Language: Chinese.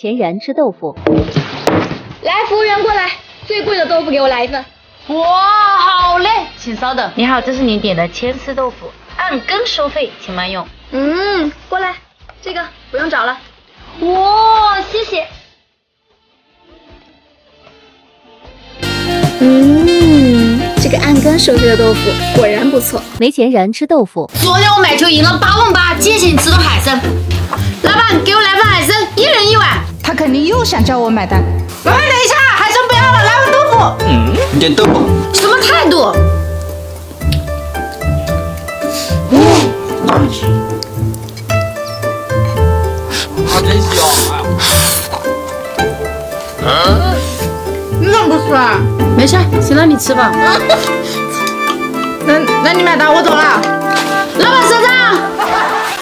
钱然吃豆腐。来，服务员过来，最贵的豆腐给我来一份。哇，好嘞，请稍等。你好，这是您点的千丝豆腐，按根收费，请慢用。嗯，过来，这个不用找了。哇，谢谢。 这个按根收费的豆腐果然不错。没钱人吃豆腐。昨天我买球赢了8万8，今天请你吃顿海参。老板，给我来份海参，1人1碗。他肯定又想叫我买单。喂，等一下，海参不要了，来碗豆腐。嗯，你点豆腐。什么态度？哇，真香啊！啊？你怎么不吃啊？ 没事，先让你吃吧。那你买单，我走了。